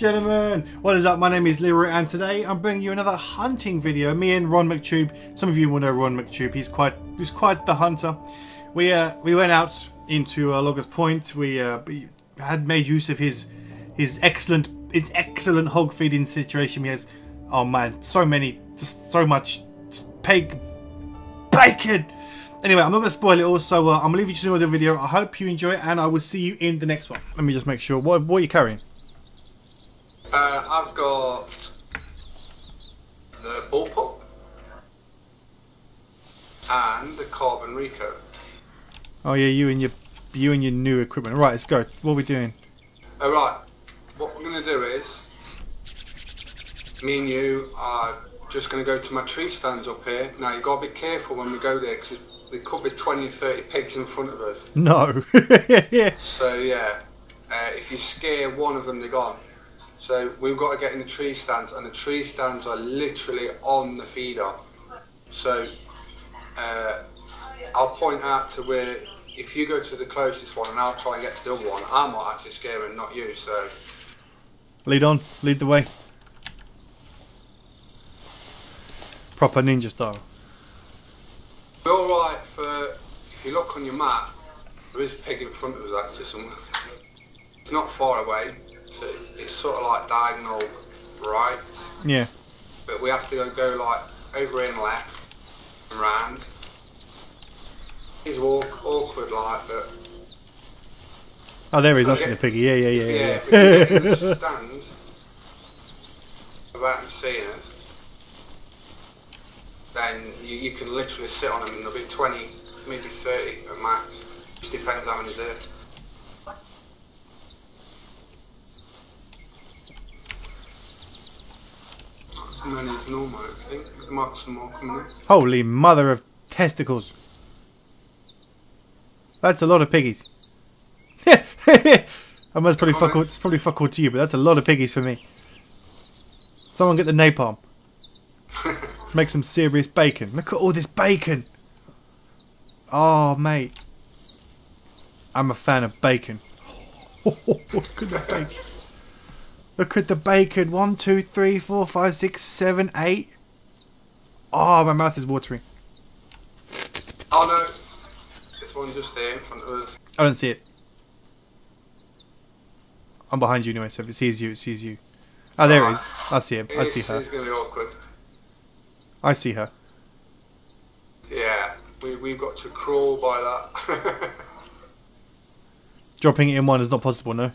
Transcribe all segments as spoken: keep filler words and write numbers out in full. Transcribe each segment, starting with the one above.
Gentlemen, what is up? My name is Leroy and today I'm bringing you another hunting video. Me and Ron McTube. Some of you will know Ron McTube. He's quite he's quite the hunter. We uh, we went out into uh, Logger's Point. We, uh, we had made use of his his excellent his excellent hog feeding situation. He has, oh man, so many, just so much pig bacon. Anyway, I'm not going to spoil it all, so uh, I'm going to leave you to another video. I hope you enjoy it, and I will see you in the next one. Let me just make sure. What, what are you carrying? Uh, I've got the bullpup and the carbon Rico. Oh yeah, you and your you and your new equipment. Right, let's go. What are we doing? All right. What we're going to do is, me and you are just going to go to my tree stands up here. Now you've got to be careful when we go there because there could be twenty or thirty pigs in front of us. No. Yeah. So yeah, uh, if you scare one of them, they're gone. So we've got to get in the tree stands, and the tree stands are literally on the feeder. So uh, I'll point out to where, if you go to the closest one, and I'll try and get to the other one. I might actually scare him, not you. So lead on, lead the way. Proper ninja style. We're all right for, if you look on your map, there is a pig in front of us actually somewhere. It's not far away. So it's sort of like diagonal right. Yeah. But we have to go, go like over and left and round. It's awkward like, but... Oh, there he is. That's the piggy. Yeah, yeah, yeah. Yeah, yeah. But yeah. If you stand without him seeing us, then you, you can literally sit on him and there'll be twenty, maybe thirty at max. Just depends how many's there. Normal, I think. There might be some more coming in. Holy mother of testicles. That's a lot of piggies. I must probably fuck all, probably fuck all to you, but that's a lot of piggies for me. Someone get the napalm. Make some serious bacon. Look at all this bacon. Oh, mate. I'm a fan of bacon. Look at the bacon. Look at the bacon. One, two, three, four, five, six, seven, eight. Oh, my mouth is watering. Oh no. This one's just there in front of us. I don't see it. I'm behind you anyway, so if it sees you, it sees you. Oh, there ah, it is. I see him. I see her. It's going to be awkward. I see her. Yeah. We, we've got to crawl by that. Dropping it in one is not possible, no?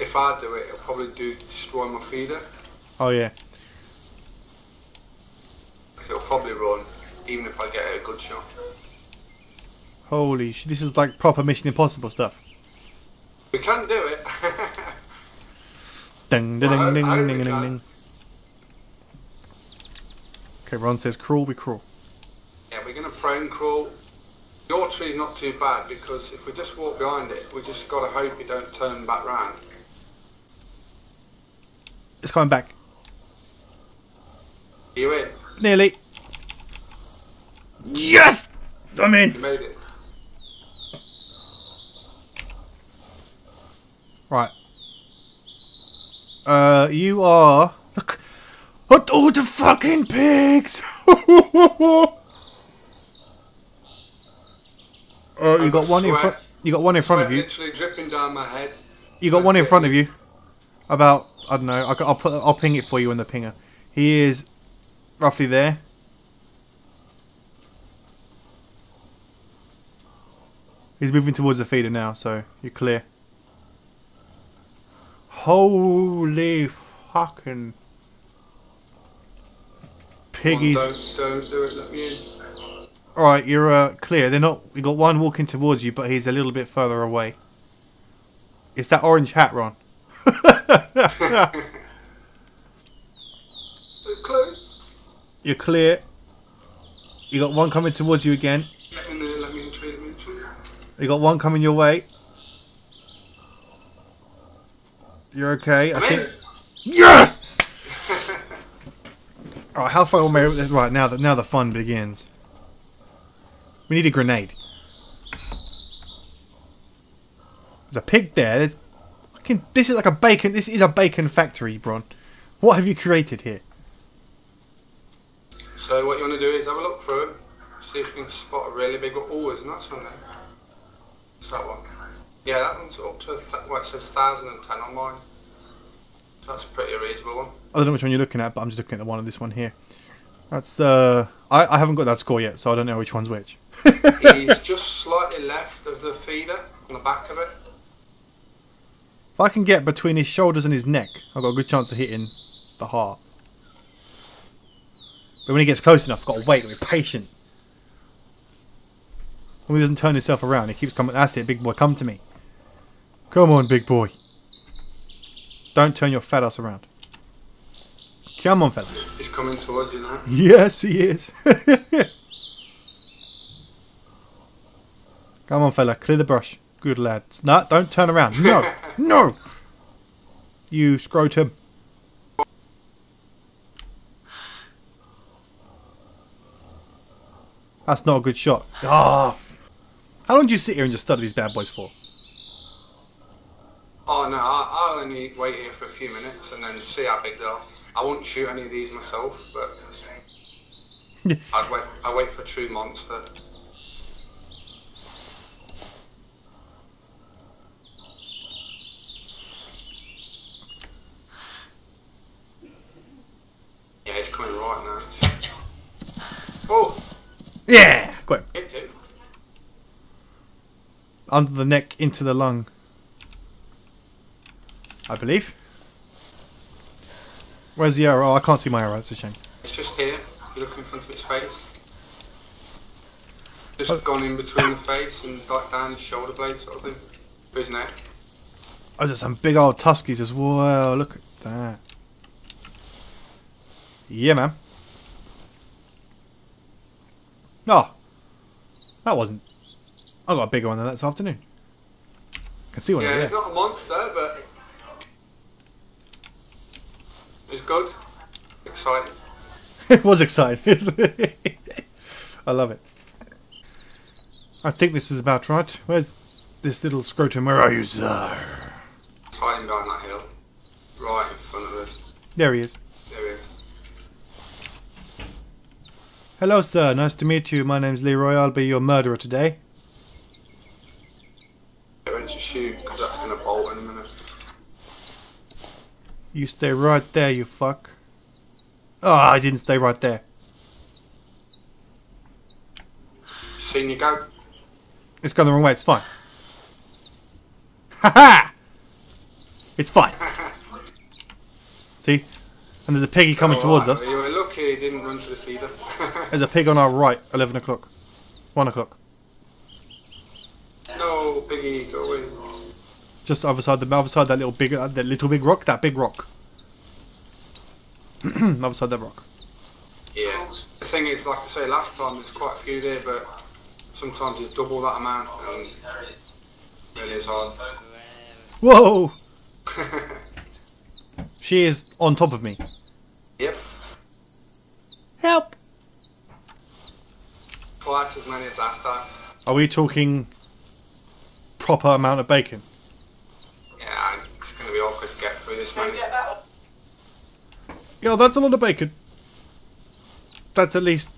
If I do it, it'll probably do destroy my feeder. Oh yeah. Because it'll probably run, even if I get a good shot. Holy shit! This is like proper Mission Impossible stuff. We can do it. Ding ding well, ding I, I ding ding ding ding. Okay, Ron says crawl. We crawl. Yeah, we're gonna prone crawl. Your tree's not too bad because if we just walk behind it, we just gotta hope it don't turn back round. It's coming back. Are you in? Nearly. Yes! I'm in! You made it. Right. Uh, you are... Look! What all the fucking pigs! Oh, you got one in front. You got one in front of you. Literally dripping down my head. You got one in front of you. About I don't know. I'll put. I'll ping it for you in the pinger. He is roughly there. He's moving towards the feeder now, so you're clear. Holy fucking piggies! Oh, don't, don't do it. Let me in. Alright, you're uh, clear. They're not. You got one walking towards you, but he's a little bit further away. It's that orange hat, Ron. Close. You're clear. You got one coming towards you again. Let me, let me intrigue, intrigue. You got one coming your way. You're okay. I think. Yes. Alright, how far away? Right now, that now the fun begins. We need a grenade. There's a pig there. There's fucking, this is like a bacon. This is a bacon factory, Bron. What have you created here? So what you want to do is have a look through, see if you can spot a really big one. Oh, isn't that something? It's that one. Yeah, that one's up to, well, it says one thousand ten on mine. So that's a pretty reasonable one. I don't know which one you're looking at, but I'm just looking at the one on this one here. That's, uh, I, I haven't got that score yet, so I don't know which one's which. He's just slightly left of the feeder, on the back of it. If I can get between his shoulders and his neck, I've got a good chance of hitting the heart. But when he gets close enough, I've got to wait and be patient. When he doesn't turn himself around, he keeps coming. That's it, big boy, come to me. Come on, big boy. Don't turn your fat ass around. Come on, fella. He's coming towards you now. Yes, he is. Come on, fella, clear the brush. Good lad. No, don't turn around. No, no. You scrotum. That's not a good shot. Ah. Oh. How long do you sit here and just study these bad boys for? Oh no, I'll only wait here for a few minutes and then see how big they are. I won't shoot any of these myself, but I'd wait. I wait for a true monster. Yeah, he's coming right now. Oh! Yeah! Quick. Under the neck, into the lung. I believe. Where's the arrow? Oh, I can't see my arrow. It's a shame. It's just here. You look in front of its face. Just oh. Gone in between the face and like down his shoulder blade sort of thing. For his neck. Oh, there's some big old tuskies as well. Look at that. Yeah, man. Oh, that wasn't. I got a bigger one than that this afternoon. I can see one. Yeah, there. It's not a monster, but it's good. Exciting. It was exciting. I love it. I think this is about right. Where's this little scrotum? Where are you, sir? Hiding behind that hill, right in front of us. There he is. There he is. Hello, sir. Nice to meet you. My name's Leroy. I'll be your murderer today. Don't you shoot, because that's going to bolt in a minute. You stay right there, you fuck. Oh, I didn't stay right there. Seen you go. It's gone the wrong way. It's fine. Ha ha! It's fine. See? And there's a piggy coming oh, towards right. us. You were lucky he didn't run to the feeder. There's a pig on our right, eleven o'clock. one o'clock. No, piggy, go in. Just other side, the other side, that little big, that little big rock, that big rock. Other side, that rock. Yeah. The thing is, like I say last time, there's quite a few there, but sometimes it's double that amount, and really is hard. Whoa! She is on top of me. Yep. Help! Twice as many as last time. Are we talking proper amount of bacon? Yeah, it's going to be awkward to get through this many. That yeah, that's a lot of bacon. That's at least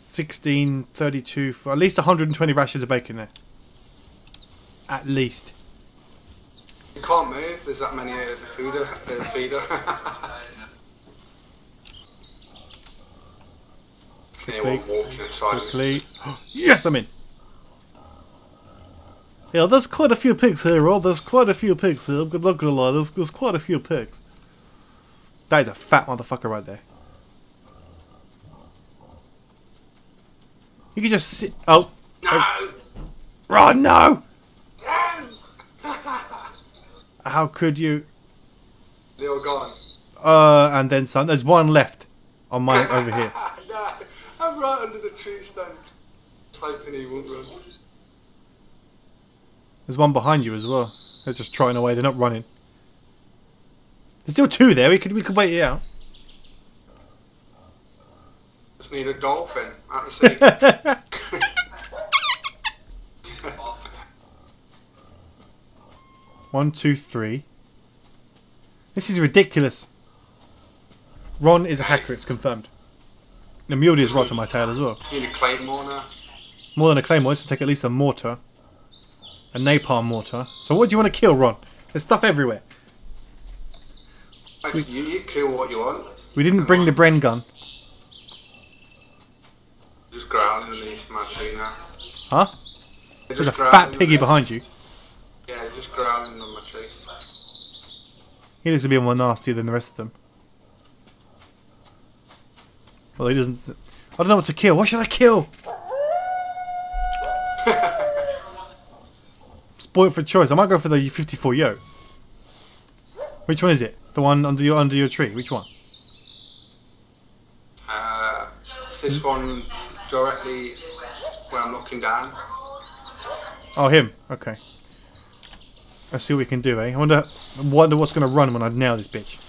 sixteen, thirty-two, for at least one hundred and twenty rashers of bacon there. At least. You can't move, there's that many uh, feeder. Uh, feeder. Quickly. Yes, I'm in. Yeah, there's quite a few pigs here, Rob. There's quite a few pigs here. I'm not gonna lie, there's, there's quite a few pigs. That is a fat motherfucker right there. You can just sit. Oh. No! Oh. Run, no! How could you? They're all gone. Uh, and then some. There's one left on my over here. No, I'm right under the tree stand. Hoping he won't run. There's one behind you as well. They're just trotting away. They're not running. There's still two there. We could we could wait it out. Just need a dolphin at the sea. One, two, three. This is ridiculous. Ron is a hacker, it's confirmed. The mule is right on my tail as well. You need a claymore now? More than a claymore, it's to take at least a mortar. A napalm mortar. So what do you want to kill, Ron? There's stuff everywhere. We, you, you kill what you want. We didn't Come bring on. the Bren gun. Just growl underneath my tree now. Huh? Just There's a fat piggy behind you. Yeah, just growling on my tree. He looks a bit more nastier than the rest of them. Well, he doesn't... I don't know what to kill. What should I kill? Spoiled for choice. I might go for the fifty-four yo. Which one is it? The one under your under your tree? Which one? Uh, this one directly where I'm looking down. Oh, him. Okay. Let's see what we can do, eh? I wonder, wonder what's going to run when I nail this bitch.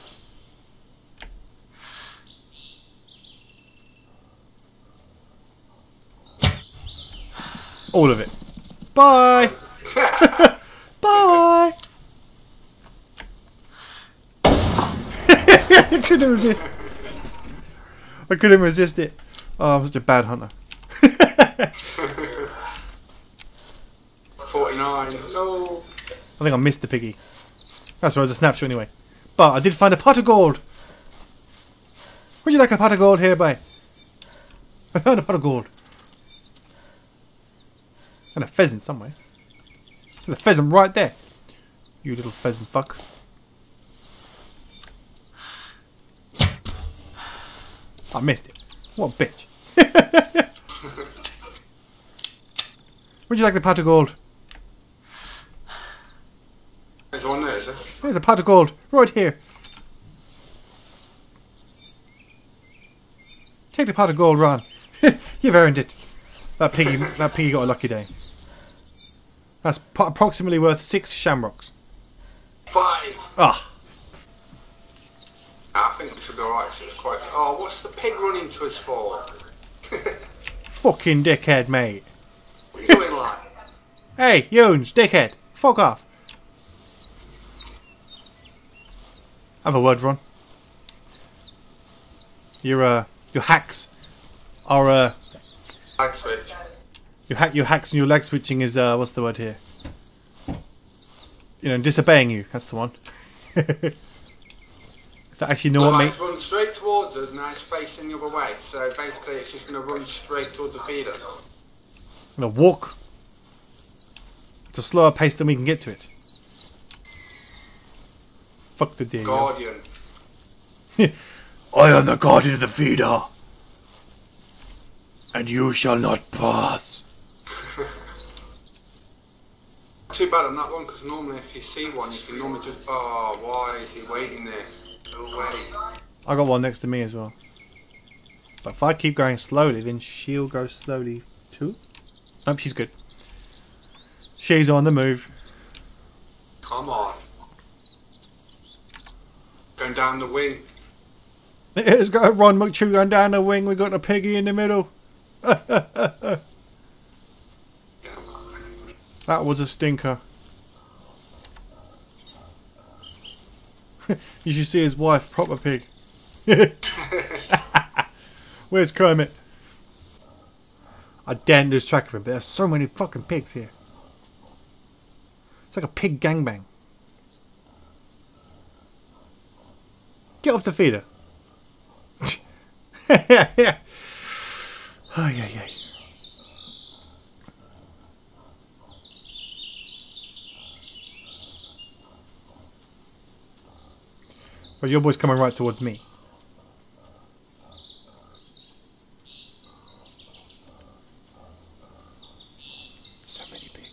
All of it. Bye! Bye! I couldn't resist. I couldn't resist it. Oh, I'm such a bad hunter. forty-nine. No. I think I missed the piggy. That's right, it was a snapshot anyway. But I did find a pot of gold. Would you like a pot of gold hereby? I found a pot of gold. And a pheasant somewhere. There's a pheasant right there. You little pheasant fuck. I missed it. What a bitch. Would you like the pot of gold? There's one there, is there? There's a pot of gold. Right here. Take the pot of gold, Ron. You've earned it. That piggy, that piggy got a lucky day. That's approximately worth six shamrocks. Five. Ah. I think it should be alright. So it's quite. Oh, what's the pig running to us for? Fucking dickhead, mate. What are you doing like? Hey, Yoons, dickhead. Fuck off. Have a word, Ron. Your uh, your hacks are uh. Lag switch. Your hack, your hacks, and your lag switching is uh, what's the word here? You know, disobeying you. That's the one. Is that actually know well, what makes? Run straight towards us, now it's facing the other way. So basically, it's just going to run straight towards the feeder. I'm going to walk at a slower pace than we can get to it. Fuck the deer. Guardian. I am the guardian of the feeder. And you shall not pass. Too bad on that one, because normally if you see one, you can normally just, oh, why is he waiting there? No way. I got one next to me as well. But if I keep going slowly, then she'll go slowly too. Nope, she's good. She's on the move. Come on. Going down the wing. It's got Ron McTube going down the wing. We got a piggy in the middle. That was a stinker. You should see his wife, proper pig. Where's Kermit? I daren't lose track of him, but there's so many fucking pigs here. It's like a pig gangbang. Get off the feeder. yeah, yeah. Oh, yeah, yeah. Well, your boy's coming right towards me. So many pigs.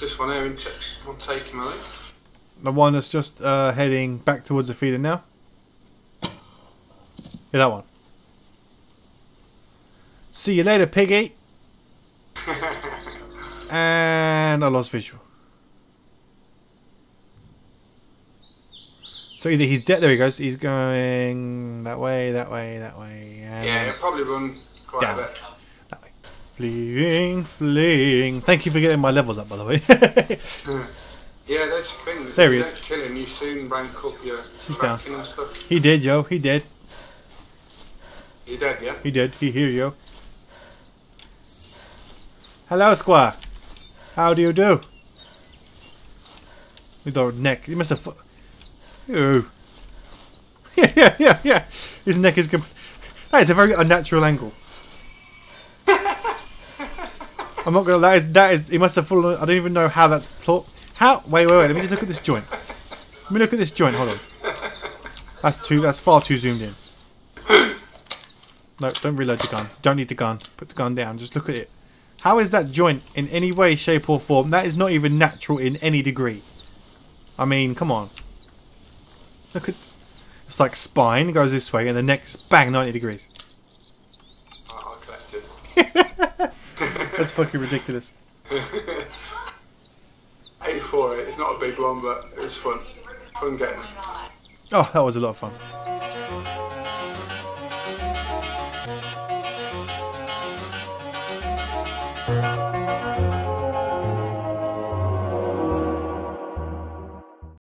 This one here, isn't it? I'll take him, I think. The one that's just uh, heading back towards the feeder now? Yeah, that one. See you later, piggy. And I lost visual. So either he's dead. There he goes. He's going that way, that way, that way. And yeah, he'll probably run quite down. A bit. That way. Fleeing, fleeing. Thank you for getting my levels up, by the way. Yeah, those things. There he is. Don't kill him, you soon rank up your tracking and stuff. He did, yo. He did. He did, yeah. He did. He here, yo. Hello, Squire. How do you do? With our neck, you must have. Oh, yeah, yeah, yeah, yeah. His neck is complete. That is a very unnatural angle. I'm not gonna lie. That is, that is. He must have fallen. I don't even know how that's plot. How? Wait, wait, wait. Let me just look at this joint. Let me look at this joint. Hold on. That's too. That's far too zoomed in. No, don't reload the gun. Don't need the gun. Put the gun down. Just look at it. How is that joint in any way, shape, or form? That is not even natural in any degree. I mean, come on. Look at... It's like spine goes this way and the neck's bang ninety degrees. Oh, that's fucking ridiculous. eight four, it's not a big one, but it was fun. Fun getting it. Oh, that was a lot of fun.